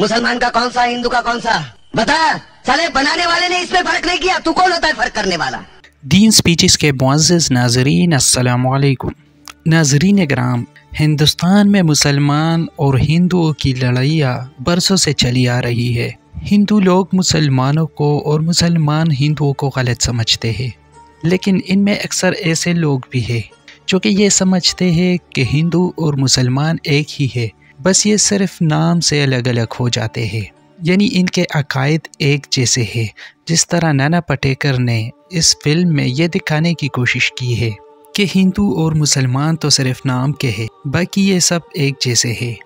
मुसलमान का कौन सा, हिंदू का कौन सा, बता। साले बनाने वाले ने इसमें फर्क नहीं किया, तू कौन होता है फर्क करने वाला। दीन स्पीचेस के मुअज़्ज़िज़ नाज़रीन, अस्सलाम वालेकुम। नाज़रीन ग्राम, हिंदुस्तान में मुसलमान और हिंदुओं की लड़ाइयाँ बरसों से चली आ रही है। हिंदू लोग मुसलमानों को और मुसलमान हिंदुओं को गलत समझते हैं, लेकिन इनमें अक्सर ऐसे लोग भी हैं जो कि ये समझते हैं कि हिंदू और मुसलमान एक ही है, बस ये सिर्फ नाम से अलग अलग हो जाते हैं, यानी इनके अकायद एक जैसे हैं। जिस तरह नाना पटेकर ने इस फिल्म में ये दिखाने की कोशिश की है कि हिंदू और मुसलमान तो सिर्फ नाम के हैं, बाकी ये सब एक जैसे हैं।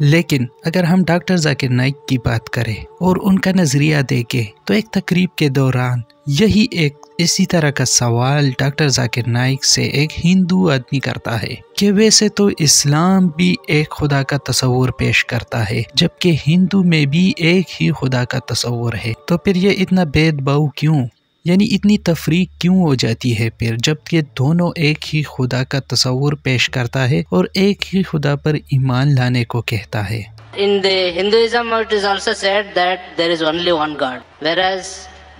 लेकिन अगर हम डॉक्टर ज़ाकिर नाइक की बात करें और उनका नज़रिया देखें, तो एक तकरीब के दौरान यही एक इसी तरह का सवाल डॉक्टर ज़ाकिर नाइक से एक हिंदू आदमी करता है कि वैसे तो इस्लाम भी एक खुदा का तस्वूर पेश करता है, जबकि हिंदू में भी एक ही खुदा का तस्वूर है, तो फिर ये इतना भेदभाव क्यों, यानी इतनी तफरीक क्यों हो जाती है फिर, जबकि दोनों एक ही खुदा का तस्वूर पेश करता है और एक ही खुदा पर ईमान लाने को कहता है। In the Hinduism it is also said that there is only one God, whereas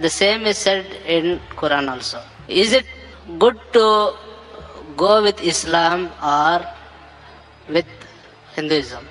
the same is said in Quran also. Is it good to go with Islam or with Hinduism?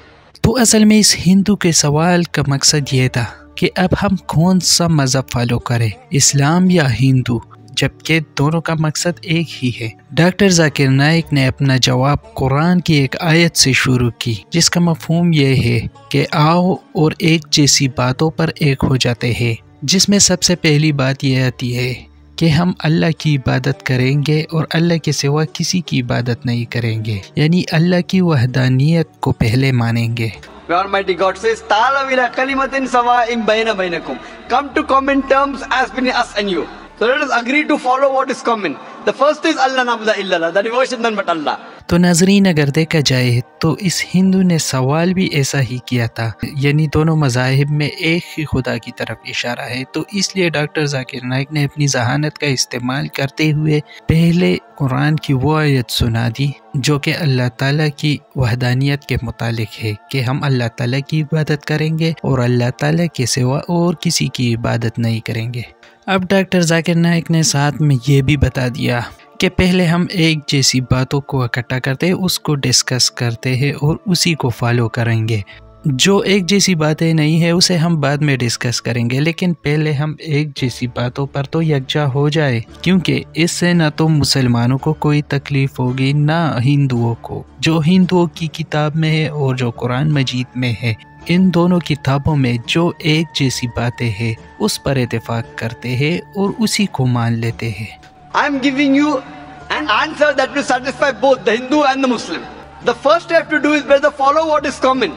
तो असल में इस हिंदू के सवाल का मकसद ये था कि अब हम कौन सा मजहब फॉलो करें, इस्लाम या हिंदू, जबकि दोनों का मकसद एक ही है। डॉक्टर ज़ाकिर नाइक ने अपना जवाब कुरान की एक आयत से शुरू की, जिसका मफहूम यह है कि आओ और एक जैसी बातों पर एक हो जाते हैं, जिसमें सबसे पहली बात यह आती है कि हम अल्लाह की इबादत करेंगे और अल्लाह के सिवा किसी की इबादत नहीं करेंगे, यानी अल्लाह की वहदानियत को पहले मानेंगे। Almighty God says, "Ta'ala ila kalimatin sawa'in bayna baynakum." Come to common terms as between us and you. So let us agree to follow what is common. The first is Allah na'budu illa Allah, that we worship none but Allah. तो नाज़रीन अगर देखा जाए तो इस हिंदू ने सवाल भी ऐसा ही किया था, यानी दोनों मज़ाहिब में एक ही खुदा की तरफ इशारा है, तो इसलिए डॉक्टर ज़ाकिर नाइक ने अपनी जहानत का इस्तेमाल करते हुए पहले कुरान की वो आयत सुना दी जो कि अल्लाह ताला की वहदानियत के मुतालिक है कि हम अल्लाह ताला की इबादत करेंगे और अल्लाह ताला के सिवा और किसी की इबादत नहीं करेंगे। अब डॉक्टर ज़ाकिर नाइक ने साथ में ये भी बता दिया कि पहले हम एक जैसी बातों को इकट्ठा करते हैं, उसको डिस्कस करते हैं और उसी को फॉलो करेंगे। जो एक जैसी बातें नहीं है उसे हम बाद में डिस्कस करेंगे, लेकिन पहले हम एक जैसी बातों पर तो यकजा हो जाए, क्योंकि इससे ना तो मुसलमानों को कोई तकलीफ होगी ना हिंदुओं को। जो हिंदुओं की किताब में है और जो कुरान मजीद में है, इन दोनों किताबों में जो एक जैसी बातें हैं उस पर इत्तेफाक करते हैं और उसी को मान लेते हैं। I am giving you an answer that will satisfy both the Hindu and the Muslim. The first step to do is brother follow what is common.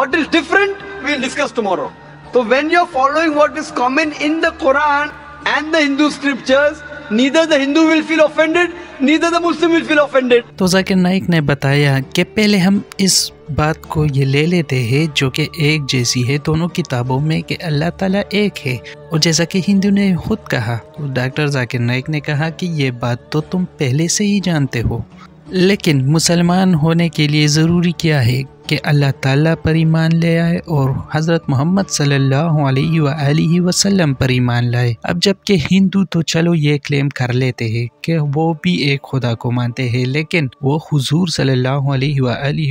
What is different we will discuss tomorrow. So when you are following what is common in the Quran and the Hindu scriptures, neither the Hindu will feel offended, neither the Muslim will feel offended. तो ज़ाकिर नाइक ने बताया कि पहले हम इस बात को ये ले लेते हैं जो कि एक जैसी है दोनों किताबों में कि अल्लाह ताला एक है, और जैसा कि हिंदू ने खुद कहा, डॉक्टर ज़ाकिर नाइक ने कहा कि ये बात तो तुम पहले से ही जानते हो, लेकिन मुसलमान होने के लिए ज़रूरी क्या है कि अल्लाह ताला पर ईमान ले आए और हज़रत मोहम्मद सल्लल्लाहु अलैहि वसल्लम पर ईमान लाए। अब जबकि हिंदू तो चलो ये क्लेम कर लेते हैं कि वो भी एक खुदा को मानते हैं, लेकिन वो हुजूर सल्लल्लाहु अलैहि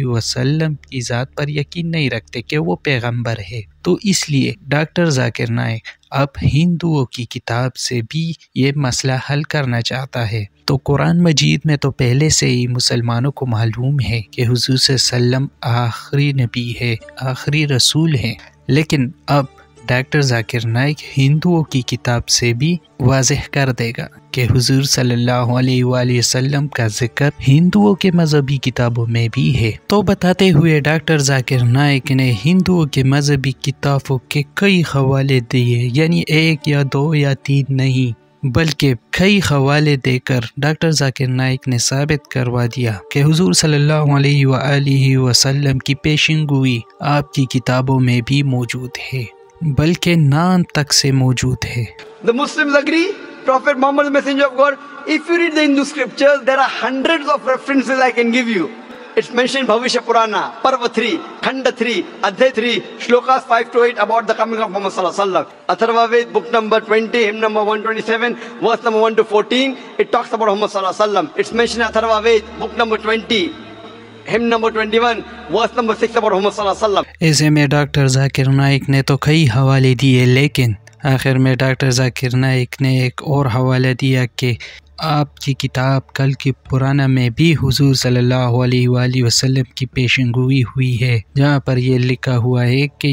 वसल्लम की ज़ात पर यकीन नहीं रखते कि वो पैगंबर है। तो इसलिए डॉक्टर ज़ाकिर नाइक अब हिंदुओं की किताब से भी ये मसला हल करना चाहता है। तो कुरान मजीद में तो पहले से ही मुसलमानों को मालूम है कि हुजूर सल्लम आखिरी नबी है, आखिरी रसूल है, लेकिन अब डॉक्टर ज़ाकिर नाइक हिंदुओं की किताब से भी वाजह कर देगा कि हुजूर सल्लल्लाहु अलैहि वसल्लम का जिक्र हिंदुओं के मजहबी किताबों में भी है। तो बताते हुए डॉक्टर ज़ाकिर नाइक ने हिंदुओं के मजहबी किताबों के कई हवाले दिए, यानी एक या दो या तीन नहीं बल्कि कई हवाले देकर डॉक्टर ज़ाकिर नाइक ने साबित करवा दिया कि हुजूर सल्लल्लाहु अलैहि वसल्लम की पेशेंगोई आपकी किताबों में भी मौजूद है, बल्कि नाम तक से मौजूद है। The Muslims agree, Prophet Muhammad, messenger of God. If you read the Hindu scriptures, there are hundreds of references I can give you. It's mentioned in Bhavishyapurana, Parva 3, Khanda 3, Adhyay 3, Shlokas 5 to 8 about the coming of Muhammad Sallallahu Alaihi Wasallam. Atharvaved, book number 20, hymn number 127, verse number 1 to 14. It talks about Muhammad Sallallahu Alaihi Wasallam. It's mentioned in Atharvaved, book number 20. Hymn number 21 verse number 6 पर मोहम्मद सल्लल्लाहु अलैहि वसल्लम। ऐसे में doctor Zakir Naik ने तो कई हवाले दिए, लेकिन आखिर में डॉक्टर जाकिर नाइक ने एक और हवाला दिया कि आपकी किताब कल्कि पुराण में भी हुजूर सल्लल्लाहु अलैहि वसल्लम की पेशगोई हुई है, जहाँ पर यह लिखा हुआ है कि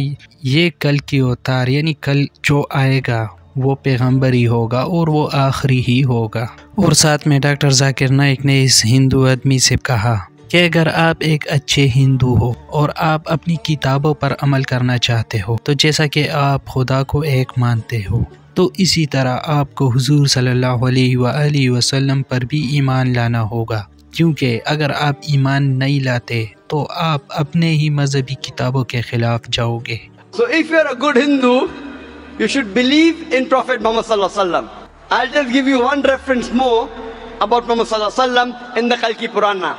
ये कल्कि अवतार यानी कल जो आएगा वो पैगम्बर ही होगा और वो आखिरी ही होगा। और साथ में डॉक्टर जाकिर नाइक ने इस हिंदू आदमी से कहा कि अगर आप एक अच्छे हिंदू हो और आप अपनी किताबों पर अमल करना चाहते हो, तो जैसा कि आप खुदा को एक मानते हो, तो इसी तरह आपको हुजूर सल्लल्लाहु अलैहि वसल्लम पर भी ईमान लाना होगा, क्योंकि अगर आप ईमान नहीं लाते तो आप अपने ही मजहबी किताबों के खिलाफ जाओगे। So if you are a good Hindu, you should believe in Prophet Muhammad sallallahu alaihi wasallam. I'll just give you one reference more about Muhammad sallallahu alaihi wasallam in the Kalki Purana.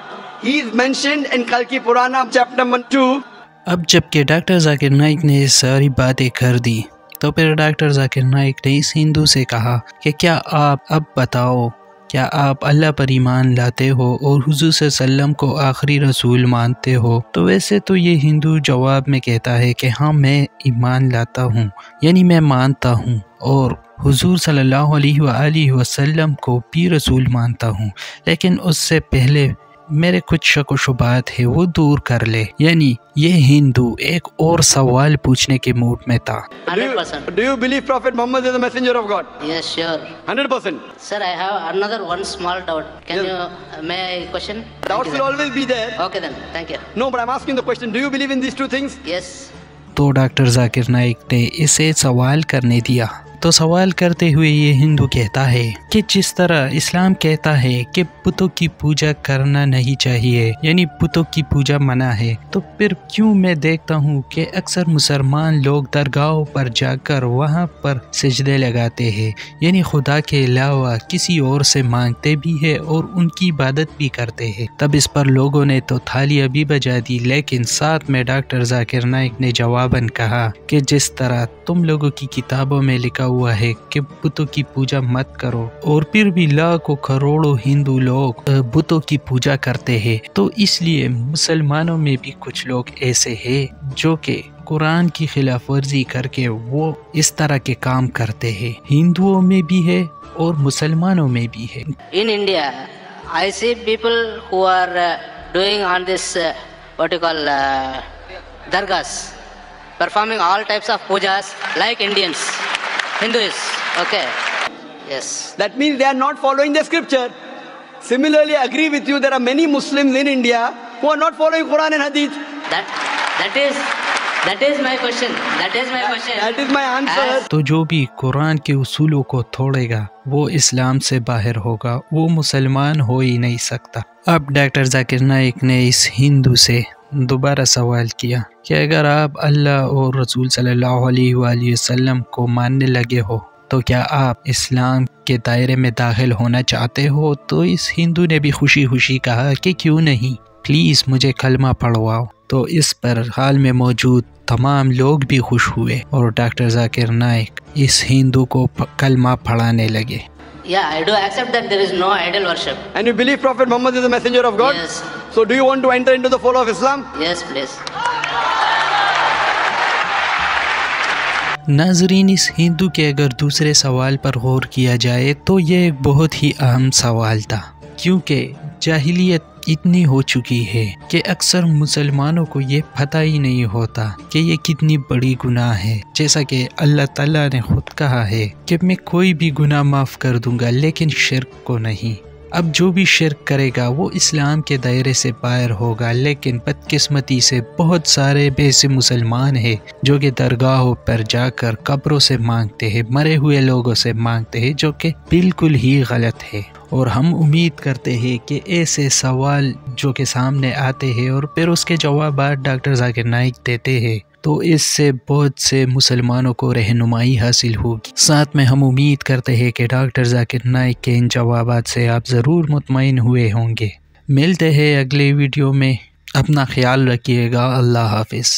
He is mentioned in कल्कि पुराण chapter number 2. अब जबकि doctor Zakir Naik ने सारी बातें कर दी, तो फिर doctor Zakir Naik ने इस हिंदू से कहा कि क्या आप अब बताओ, क्या आप अल्लाह पर ईमान लाते हो और हुजूर सल्लम को आखिरी रसूल मानते हो? तो वैसे तो ये हिंदू जवाब में कहता है कि हाँ, मैं ईमान लाता हूँ, यानी मैं मानता हूँ और हुजूर सल्लल्लाहु अलैहि वसल्लम को भी रसूल मानता हूँ, लेकिन उससे पहले मेरे कुछ शक व शुबात है, वो दूर कर ले। यानी ये हिंदू एक और सवाल पूछने के मूड में था। 100%. Do you believe Prophet Muhammad is the messenger of God? Yes, sure. 100%. Sir, I have another one small doubt. Can you may I question? Doubts will always be there. Okay then. Thank you. No, but I'm asking the question. Do you believe in these two things? Yes. तो doctor Zakir Naik ने इसे सवाल करने दिया। तो सवाल करते हुए ये हिंदू कहता है कि जिस तरह इस्लाम कहता है कि बुतों की पूजा करना नहीं चाहिए, यानी बुतों की पूजा मना है, तो फिर क्यों मैं देखता हूँ कि अक्सर मुसलमान लोग दरगाहों पर जाकर वहाँ पर सजदे लगाते हैं, यानी खुदा के अलावा किसी और से मांगते भी है और उनकी इबादत भी करते हैं। तब इस पर लोगों ने तो थालियाँ भी बजा दी, लेकिन साथ में डॉक्टर जाकिर नाइक ने जवाबन कहा कि जिस तरह तुम लोगों की किताबों में लिखा हुआ है कि बुतों की पूजा मत करो, और फिर भी लाखों करोड़ों हिंदू लोग बुतों की पूजा करते हैं, तो इसलिए मुसलमानों में भी कुछ लोग ऐसे हैं जो कि कुरान की खिलाफ वर्जी करके वो इस तरह के काम करते हैं। हिंदुओं में भी है और मुसलमानों में भी है। In India I see people who are doing on this what you call dargahs, performing all types of pujas like Indians Hindus, okay, yes. That means they are not following the scripture. Similarly, I agree with you. There are many Muslims in India who are not following Quran and Hadith. That is my question. That is my answer. तो जो भी कुरान के उसूलों को तोड़ेगा वो इस्लाम से बाहर होगा, वो मुसलमान हो ही नहीं सकता। अब डॉक्टर जाकिर नाइक ने इस हिंदू से दोबारा सवाल किया कि अगर आप अल्लाह और रसूल सल्लल्लाहु अलैहि वसल्लम को मानने लगे हो, तो क्या आप इस्लाम के दायरे में दाखिल होना चाहते हो? तो इस हिंदू ने भी खुशी खुशी कहा कि क्यों नहीं, प्लीज़ मुझे कलमा पढ़वाओ। तो इस पर हाल में मौजूद तमाम लोग भी खुश हुए और डॉक्टर जाकिर नाइक इस हिंदू को कलमा पढ़ाने लगे। Yeah, I do accept that there is no idol worship. And you believe Prophet Muhammad is the messenger of God? Yes. So do you want to enter into the fold of Islam? Yes, please. नाज़रीन, इस हिंदू के अगर दूसरे सवाल पर गौर किया जाए तो ये एक बहुत ही अहम सवाल था, क्योंकि जाहिलियत इतनी हो चुकी है कि अक्सर मुसलमानों को ये पता ही नहीं होता कि ये कितनी बड़ी गुनाह है। जैसा कि अल्लाह ताला ने खुद कहा है कि मैं कोई भी गुनाह माफ़ कर दूंगा, लेकिन शिर्क को नहीं। अब जो भी शिर्क करेगा वो इस्लाम के दायरे से बाहर होगा, लेकिन बदकिस्मती से बहुत सारे बेसे मुसलमान हैं जो कि दरगाहों पर जाकर कब्रों से मांगते हैं, मरे हुए लोगों से मांगते हैं, जो कि बिल्कुल ही गलत है। और हम उम्मीद करते हैं कि ऐसे सवाल जो के सामने आते हैं और फिर उसके जवाब डॉक्टर जाकिर नाइक देते हैं, तो इससे बहुत से मुसलमानों को रहनुमाई हासिल होगी। साथ में हम उम्मीद करते हैं कि डॉक्टर जाकिर नाइक के इन जवाबात से आप ज़रूर मुतमईन हुए होंगे। मिलते हैं अगले वीडियो में, अपना ख्याल रखिएगा। अल्लाह हाफिज़।